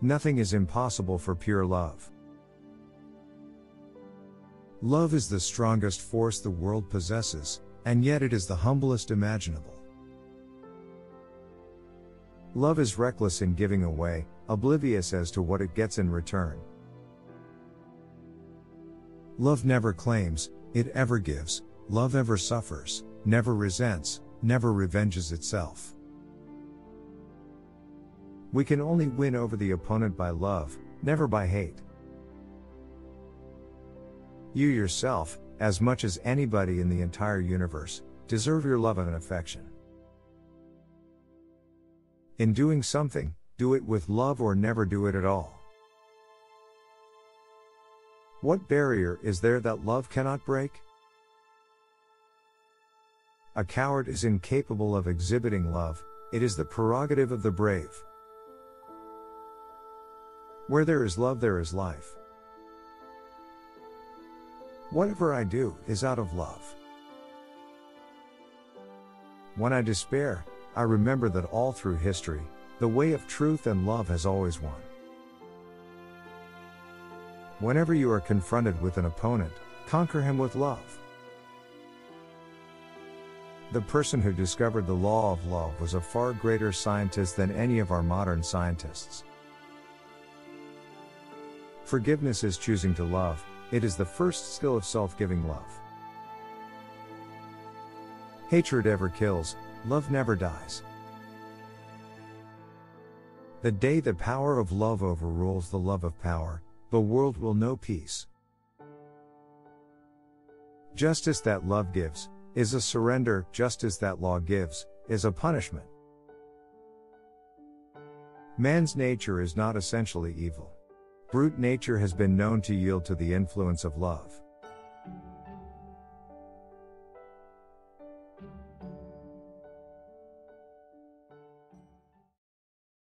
Nothing is impossible for pure love. Love is the strongest force the world possesses, and yet it is the humblest imaginable. Love is reckless in giving away, oblivious as to what it gets in return. Love never claims, it ever gives. Love ever suffers, never resents, never revenges itself. We can only win over the opponent by love, never by hate. You yourself, as much as anybody in the entire universe, deserve your love and affection. In doing something, do it with love or never do it at all. What barrier is there that love cannot break? A coward is incapable of exhibiting love, it is the prerogative of the brave. Where there is love, there is life. Whatever I do is out of love. When I despair, I remember that all through history, the way of truth and love has always won. Whenever you are confronted with an opponent, conquer him with love. The person who discovered the law of love was a far greater scientist than any of our modern scientists. Forgiveness is choosing to love, it is the first skill of self-giving love. Hatred ever kills, love never dies. The day the power of love overrules the love of power, the world will know peace. Justice that love gives is a surrender, justice that law gives is a punishment. Man's nature is not essentially evil. Brute nature has been known to yield to the influence of love.